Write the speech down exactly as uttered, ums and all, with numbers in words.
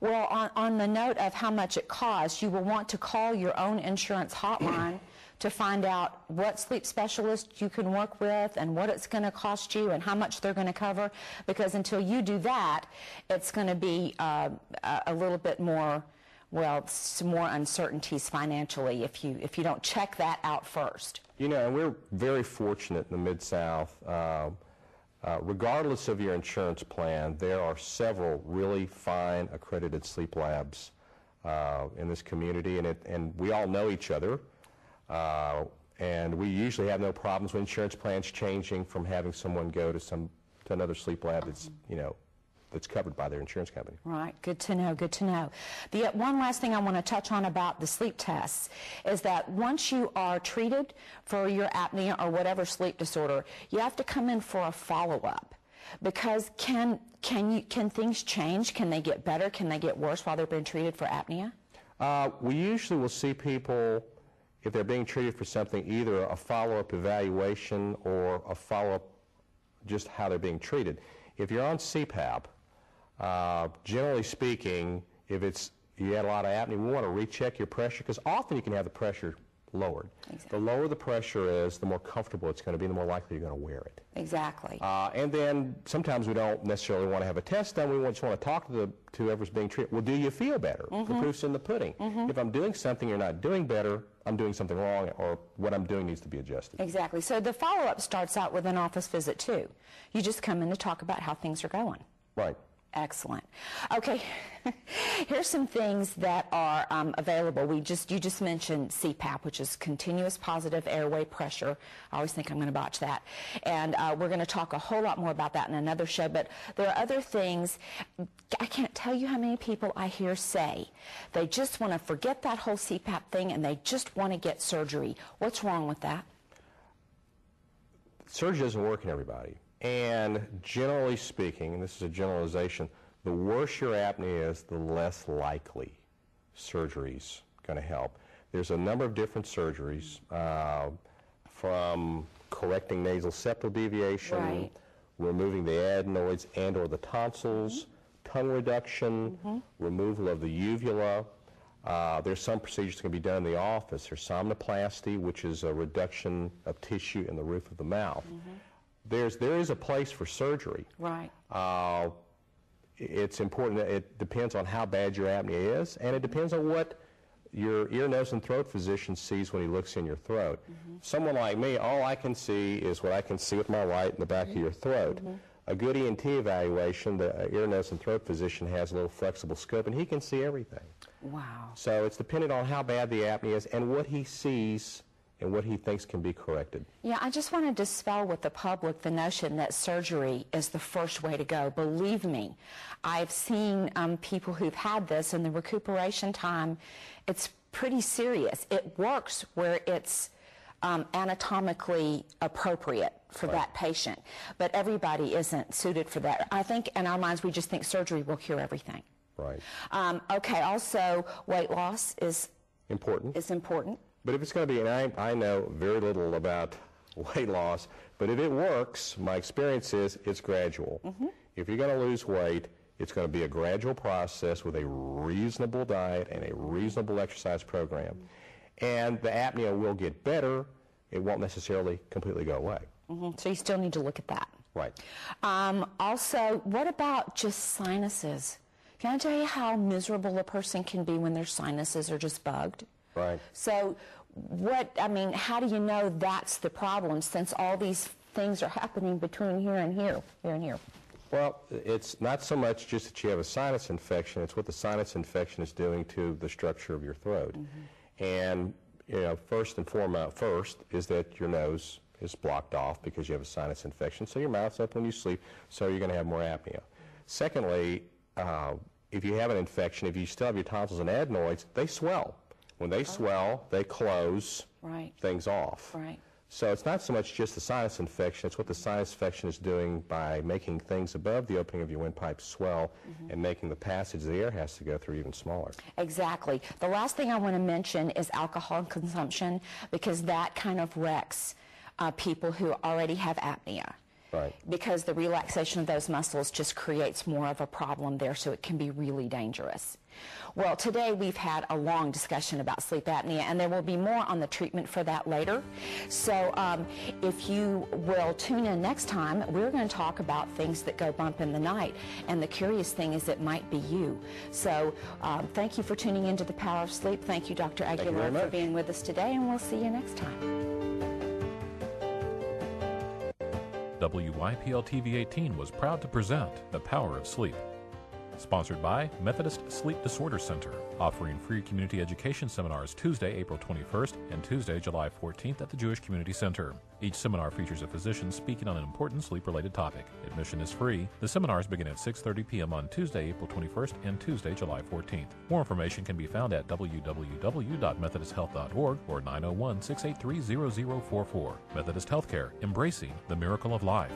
Well, on, on the note of how much it costs, you will want to call your own insurance hotline to find out what sleep specialist you can work with and what it's going to cost you and how much they're going to cover, because until you do that, it's going to be uh, a little bit more, well, some more uncertainties financially if you, if you don't check that out first. You know, we're very fortunate in the Mid-South. Uh, Uh, regardless of your insurance plan, there are several really fine accredited sleep labs uh, in this community, and, it, and we all know each other, uh, and we usually have no problems with insurance plans changing from having someone go to some to another sleep lab that's, you know, that's covered by their insurance company. Right, good to know, good to know. The one last thing I want to touch on about the sleep tests is that once you are treated for your apnea or whatever sleep disorder, you have to come in for a follow-up, because can, can, you, can things change? Can they get better? Can they get worse while they're being treated for apnea? Uh, we usually will see people, if they're being treated for something, either a follow-up evaluation or a follow-up just how they're being treated. If you're on C PAP, Uh, generally speaking, if it's you had a lot of apnea, we want to recheck your pressure, because often you can have the pressure lowered. Exactly. The lower the pressure is, the more comfortable it's going to be, the more likely you're going to wear it. Exactly. Uh, and then sometimes we don't necessarily want to have a test done. We just want to talk to the to whoever's being treated. Well, do you feel better? Mm-hmm. The proof's in the pudding. Mm-hmm. If I'm doing something you're not doing better, I'm doing something wrong, or what I'm doing needs to be adjusted. Exactly. So the follow-up starts out with an office visit too. You just come in to talk about how things are going. Right. Excellent. Okay, here's some things that are um, available. We just you just mentioned C PAP, which is continuous positive airway pressure. I always think I'm going to botch that, and uh, we're going to talk a whole lot more about that in another show. But there are other things. I can't tell you how many people I hear say they just want to forget that whole C PAP thing and they just want to get surgery. What's wrong with that? Surgery doesn't work in everybody. And generally speaking, and this is a generalization, the worse your apnea is, the less likely surgery's going to help. There's a number of different surgeries, uh, from correcting nasal septal deviation, right, removing the adenoids and or the tonsils, mm-hmm, tongue reduction, mm-hmm, removal of the uvula. Uh, there's some procedures that can be done in the office. There's somnoplasty, which is a reduction of tissue in the roof of the mouth. Mm-hmm. There's, there is a place for surgery. Right. Uh, it's important that it depends on how bad your apnea is, and it depends on what your ear, nose, and throat physician sees when he looks in your throat. Mm-hmm. Someone like me, all I can see is what I can see with my light in the back, mm-hmm, of your throat. Mm-hmm. A good E N T evaluation, the ear, nose, and throat physician has a little flexible scope, and he can see everything. Wow. So it's dependent on how bad the apnea is and what he sees and what he thinks can be corrected. Yeah, I just want to dispel with the public the notion that surgery is the first way to go. Believe me, I've seen um, people who've had this, and the recuperation time, it's pretty serious. It works where it's um, anatomically appropriate for, right, that patient, but everybody isn't suited for that. I think in our minds we just think surgery will cure everything. Right. Um, okay, also weight loss is important. Is important. But if it's going to be, and I, I know very little about weight loss, but if it works, my experience is it's gradual. Mm-hmm. If you're going to lose weight, it's going to be a gradual process with a reasonable diet and a reasonable exercise program. Mm-hmm. And the apnea will get better. It won't necessarily completely go away. Mm-hmm. So you still need to look at that. Right. Um, also, what about just sinuses? Can I tell you how miserable a person can be when their sinuses are just bugged? Right. So what, I mean, how do you know that's the problem, since all these things are happening between here and here, here and here? Well, it's not so much just that you have a sinus infection, it's what the sinus infection is doing to the structure of your throat. Mm-hmm. And, you know, first and foremost, first is that your nose is blocked off because you have a sinus infection, so your mouth's up when you sleep, so you're going to have more apnea. Secondly, uh, if you have an infection, if you still have your tonsils and adenoids, they swell. When they, oh, swell, they close, right, things off. Right. So it's not so much just the sinus infection, it's what the sinus infection is doing by making things above the opening of your windpipe swell, mm-hmm, and making the passage the air has to go through even smaller. Exactly. The last thing I want to mention is alcohol consumption, because that kind of wrecks uh, people who already have apnea. Right. Because the relaxation of those muscles just creates more of a problem there, so it can be really dangerous. Well, today we've had a long discussion about sleep apnea, and there will be more on the treatment for that later. So um, if you will tune in next time, we're going to talk about things that go bump in the night, and the curious thing is it might be you. So um, thank you for tuning into The Power of Sleep. Thank you, Doctor Aguillard, for being with us today, and we'll see you next time. W Y P L T V eighteen was proud to present The Power of Sleep. Sponsored by Methodist Sleep Disorders Center, offering free community education seminars Tuesday, April twenty-first and Tuesday, July fourteenth at the Jewish Community Center. Each seminar features a physician speaking on an important sleep-related topic. Admission is free. The seminars begin at six thirty p m on Tuesday, April twenty-first and Tuesday, July fourteenth. More information can be found at w w w dot methodist health dot org or nine oh one, six eight three, zero zero four four. Methodist Healthcare, embracing the miracle of life.